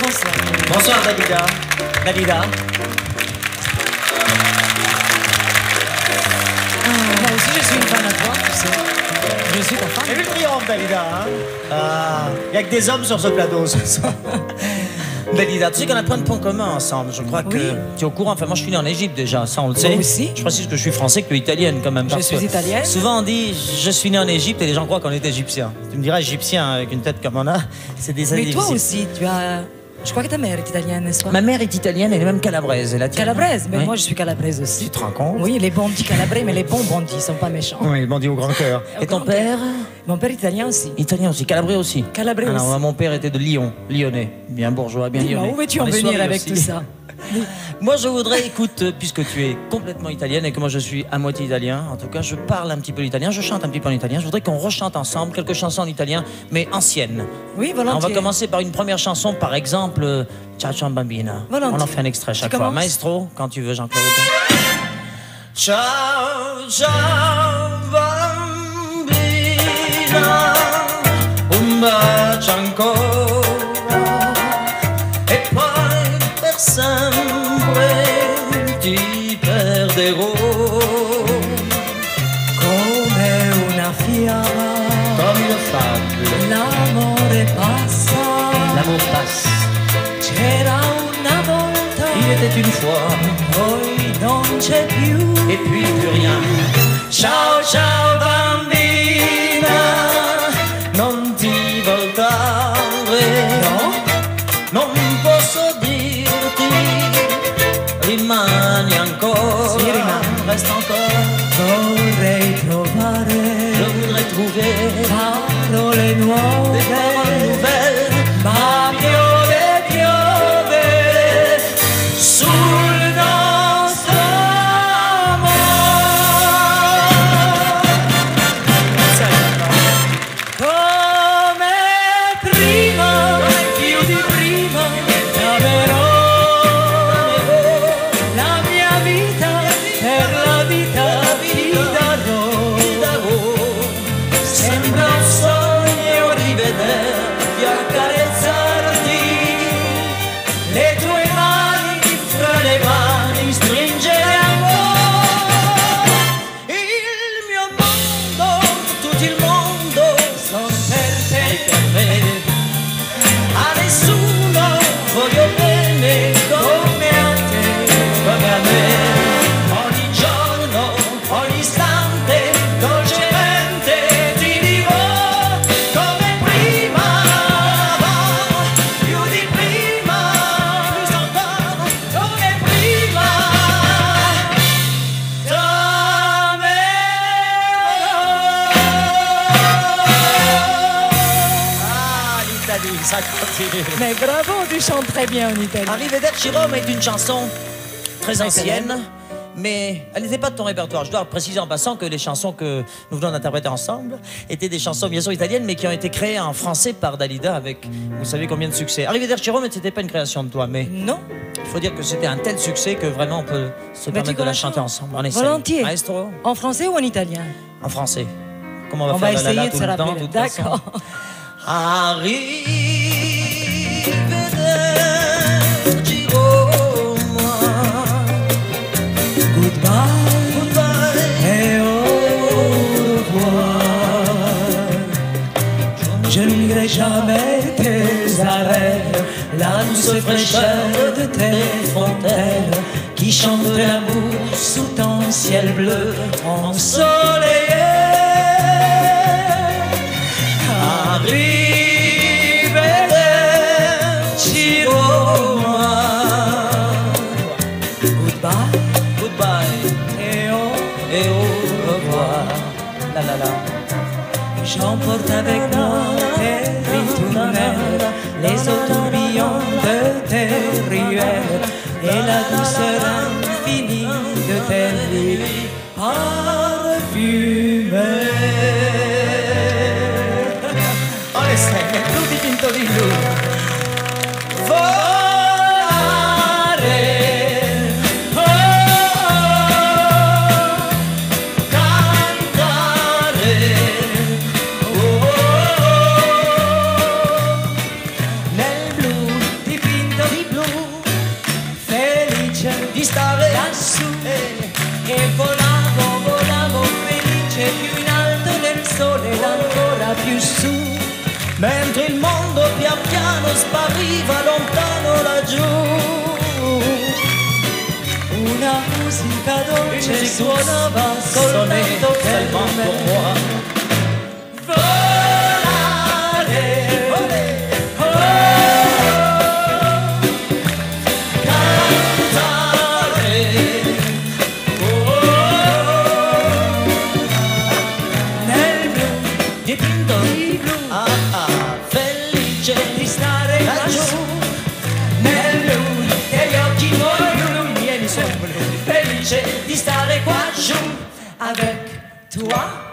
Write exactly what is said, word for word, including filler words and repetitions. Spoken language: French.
Bonsoir. Bonsoir Dalida. Dalida. Ah, moi aussi je suis une femme à toi, tu sais. Je suis ta femme. J'ai vu le triomphe Dalida, hein. Ah, il n'y a que des hommes sur ce plateau ce soir. Dalida, tu sais qu'on a plein de points communs ensemble. Je crois que oui. Tu es au courant. Enfin, moi, je suis né en Égypte déjà, ça on le sait. Moi aussi. Je précise que je suis français, que tu es italienne quand même. Je suis italienne. Souvent on dit je suis né en Égypte et les gens croient qu'on est égyptien. Tu me diras égyptien avec une tête comme on a, c'est des années. Mais toi aussi, tu as. Je crois que ta mère est italienne, n'est-ce pas? Ma mère est italienne, elle est même calabraise. Elle a calabraise, mais oui. Moi je suis calabraise aussi. Tu te rends compte? Oui, les bandits calabrais, mais les bons bandits, ils sont pas méchants. Oui, les bandits au grand cœur. Et ton père? Mon père italien aussi. Italien aussi, calabrais aussi. Calabrais ah, aussi. Non, mon père était de Lyon, lyonnais, bien bourgeois, bien lyonnais. Où veux-tu en venir avec aussi. Tout ça? Moi je voudrais, écoute, puisque tu es complètement italienne et que moi je suis à moitié italien, en tout cas je parle un petit peu l'italien, je chante un petit peu en italien, je voudrais qu'on rechante ensemble quelques chansons en italien, mais anciennes. Oui, volontiers. On va commencer par une première chanson, par exemple, Ciao, ciao, bambina. Volontiers. On en fait un extrait chaque fois. Maestro, quand tu veux, Jean-Claude. Ciao, ciao, bambina, un bacio ancora, e poi per sempre. Ti perderò come una fiamma, come una fiamma. L'amore passa, l'amore passa. C'era una volta, il était une fois, poi non c'è più, et puis plus rien. Ciao, ciao bambina, non ti voltare, no, non posso dirti rimane. Vorrei trovare, je voudrais trouver parole nuove, des paroles nouvelles, ma piove, piove sul nostro amore. Come prima, più di prima, davvero. Ça continue. Mais bravo, tu chantes très bien en italien. Arrivederci Roma est une chanson très ancienne, mais elle n'était pas de ton répertoire. Je dois préciser en passant que les chansons que nous venons d'interpréter ensemble étaient des chansons bien sûr italiennes, mais qui ont été créées en français par Dalida avec, vous savez combien de succès. Arrivederci Roma, c'était pas une création de toi, mais non. Il faut dire que c'était un tel succès que vraiment on peut se mais permettre de la chanter ensemble. On essaie. Volontiers. Maestro. En français ou en italien? En français. Comment on va on faire va la, la, la, tout le temps, toute façon. D'accord. Arrivederci Roma, goodbye, goodbye, et au revoir. Je n'oublierai jamais tes arrêts, la douce fraîcheur de tes frontières, qui chantent l'amour sous ton ciel bleu ensoleillé. Arrivederci Roma, goodbye, goodbye, et au, et au revoir. La la la. J'emporte avec moi tes ritournelles, les autobillons de tes ruelles, et la douceur infinie de tes nuits parfumées. Cantare nel blu su, mentre il mondo pian piano spariva lontano laggiù. Una musica dolce suonava soltanto per me. Di stare qua giù avec toi.